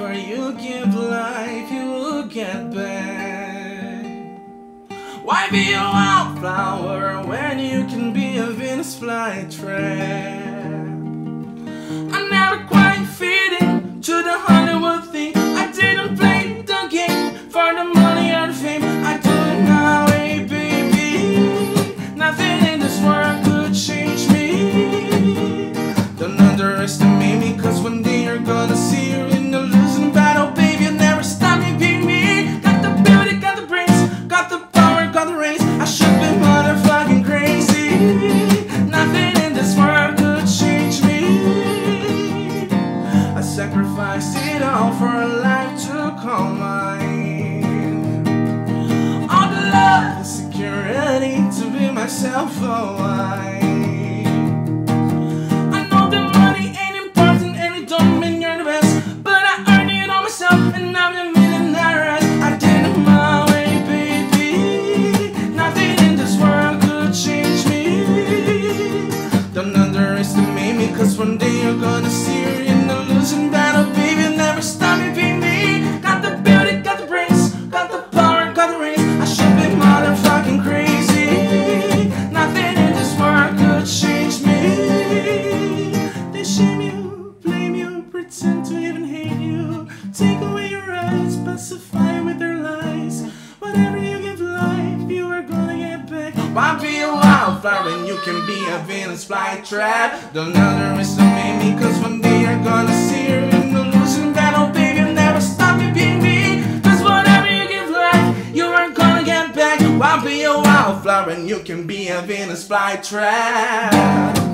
whatever you give life, you will get back. Why be a wildflower when you can be a Venus fly trap? I'm never quite fitting to the Hollywood thing. I didn't play the game for the money or the fame. I do it my way, baby. Nothing in this world could change me. Don't underestimate me, cause one day you're gonna see you're in the losing battle, baby. You never stop me, beat me. Got the beauty, got the brains, got the power, got the reins. I should be motherfucking crazy. Nothing in this world could change me. I sacrificed it all for a life to call mine. All the love, the security to be myself for a while. Cause one day you're gonna see her in the losing battle, baby. Never stop me, beat me. Got the beauty, got the brains, got the power, got the reins. I should be motherfucking crazy. Nothing in this world could change me. They shame you, blame you, pretend to even hate you. Take away your rights, pacify with their lies. Whatever you give life, you are gonna get back. Why be a wildflower when you can be a Venus fly trap? Don't underestimate me, cause one day you're gonna see her in the losing battle, baby. Never stop me, beat me. Cause whatever you give life, you aren't gonna get back. Why be a wildflower when you can be a Venus fly trap?